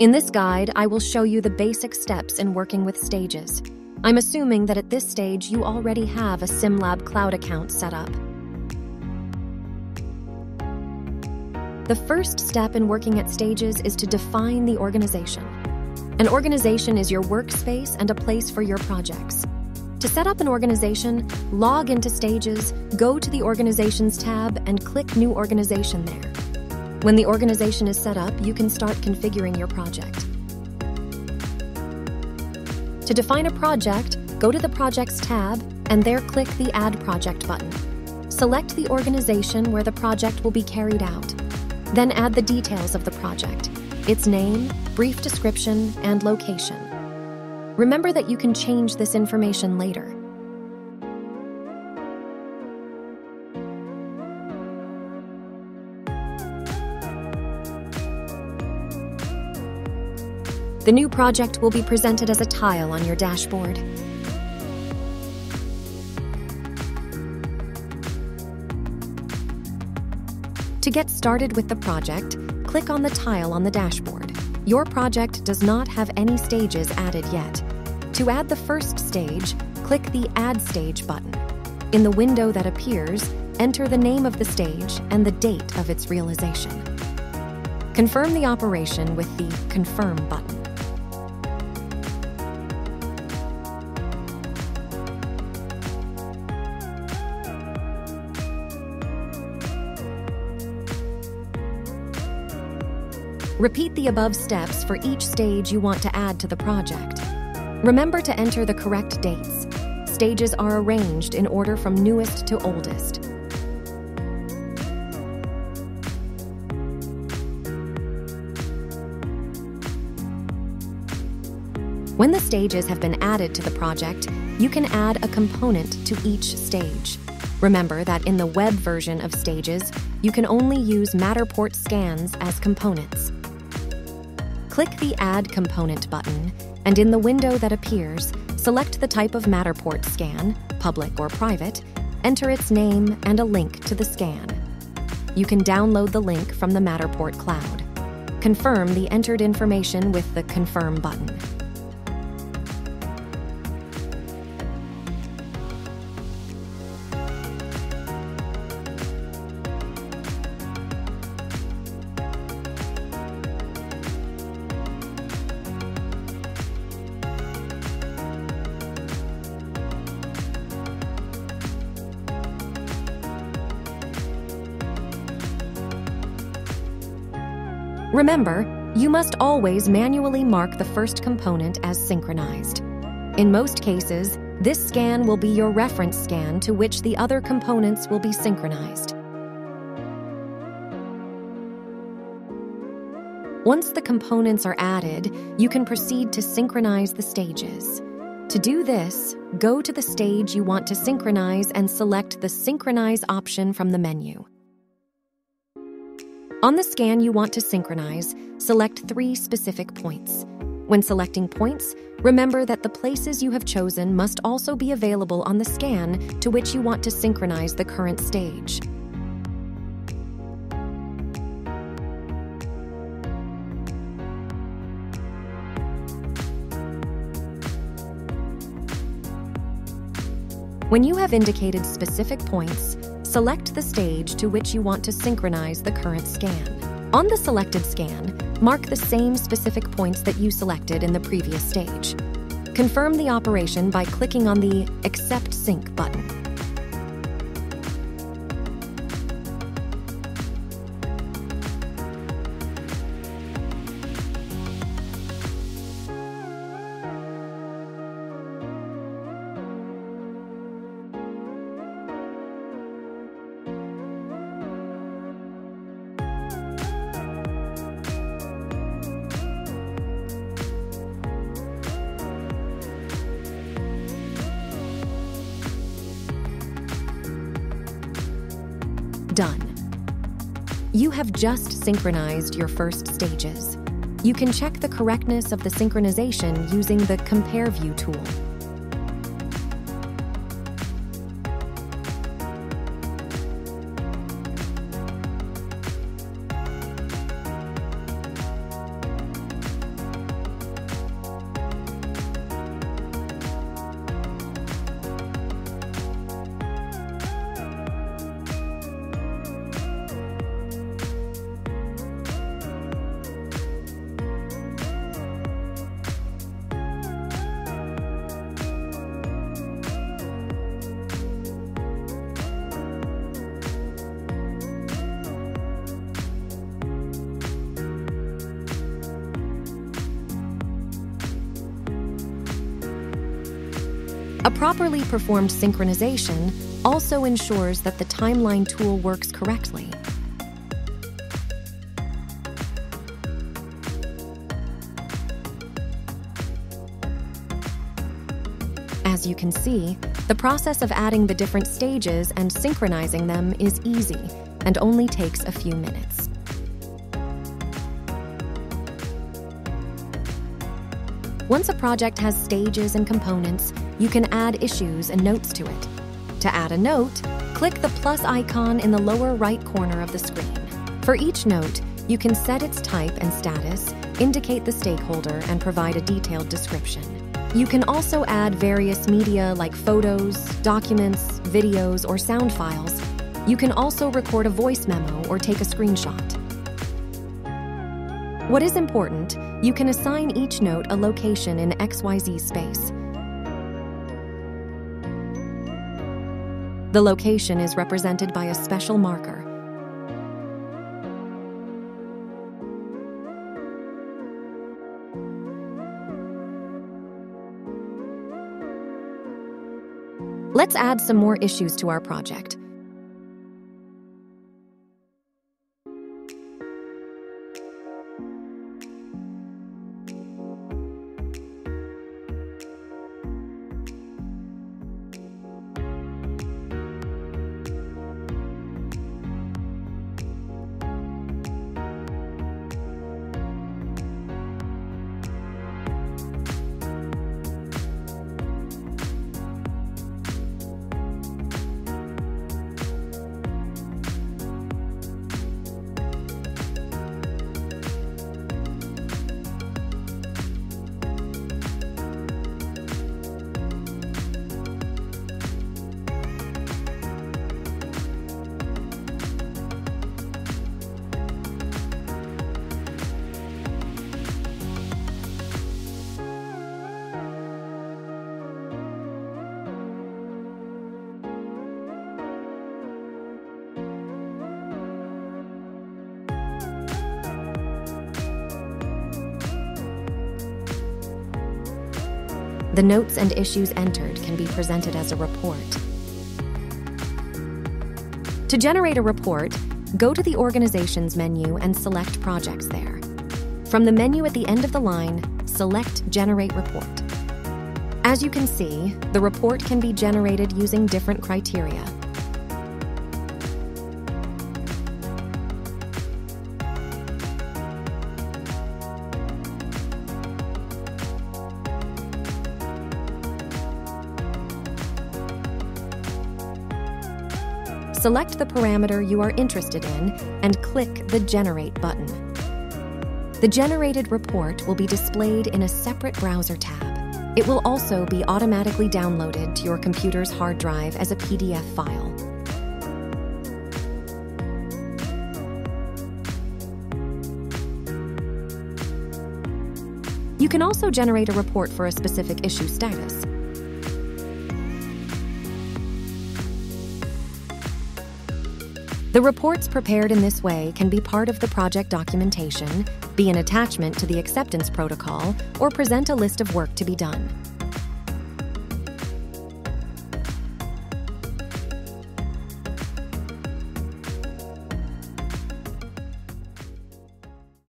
In this guide, I will show you the basic steps in working with Stages. I'm assuming that at this stage you already have a SimLab Cloud account set up. The first step in working at Stages is to define the organization. An organization is your workspace and a place for your projects. To set up an organization, log into Stages, go to the Organizations tab, and click New Organization there. When the organization is set up, you can start configuring your project. To define a project, go to the Projects tab, and there click the Add Project button. Select the organization where the project will be carried out. Then add the details of the project, its name, brief description, and location. Remember that you can change this information later. The new project will be presented as a tile on your dashboard. To get started with the project, click on the tile on the dashboard. Your project does not have any stages added yet. To add the first stage, click the Add Stage button. In the window that appears, enter the name of the stage and the date of its realization. Confirm the operation with the Confirm button. Repeat the above steps for each stage you want to add to the project. Remember to enter the correct dates. Stages are arranged in order from newest to oldest. When the stages have been added to the project, you can add a component to each stage. Remember that in the web version of Stages, you can only use Matterport scans as components. Click the Add Component button, and in the window that appears, select the type of Matterport scan, public or private, enter its name and a link to the scan. You can download the link from the Matterport cloud. Confirm the entered information with the Confirm button. Remember, you must always manually mark the first component as synchronized. In most cases, this scan will be your reference scan to which the other components will be synchronized. Once the components are added, you can proceed to synchronize the stages. To do this, go to the stage you want to synchronize and select the Synchronize option from the menu. On the scan you want to synchronize, select 3 specific points. When selecting points, remember that the places you have chosen must also be available on the scan to which you want to synchronize the current stage. When you have indicated specific points, select the stage to which you want to synchronize the current scan. On the selected scan, mark the same specific points that you selected in the previous stage. Confirm the operation by clicking on the Accept Sync button. Done. You have just synchronized your first stages. You can check the correctness of the synchronization using the Compare View tool. A properly performed synchronization also ensures that the timeline tool works correctly. As you can see, the process of adding the different stages and synchronizing them is easy and only takes a few minutes. Once a project has stages and components, you can add issues and notes to it. To add a note, click the plus icon in the lower right corner of the screen. For each note, you can set its type and status, indicate the stakeholder, and provide a detailed description. You can also add various media like photos, documents, videos, or sound files. You can also record a voice memo or take a screenshot. What is important, you can assign each note a location in XYZ space. The location is represented by a special marker. Let's add some more issues to our project. The notes and issues entered can be presented as a report. To generate a report, go to the Organizations menu and select Projects there. From the menu at the end of the line, select Generate Report. As you can see, the report can be generated using different criteria. Select the parameter you are interested in and click the Generate button. The generated report will be displayed in a separate browser tab. It will also be automatically downloaded to your computer's hard drive as a PDF file. You can also generate a report for a specific issue status. The reports prepared in this way can be part of the project documentation, be an attachment to the acceptance protocol, or present a list of work to be done.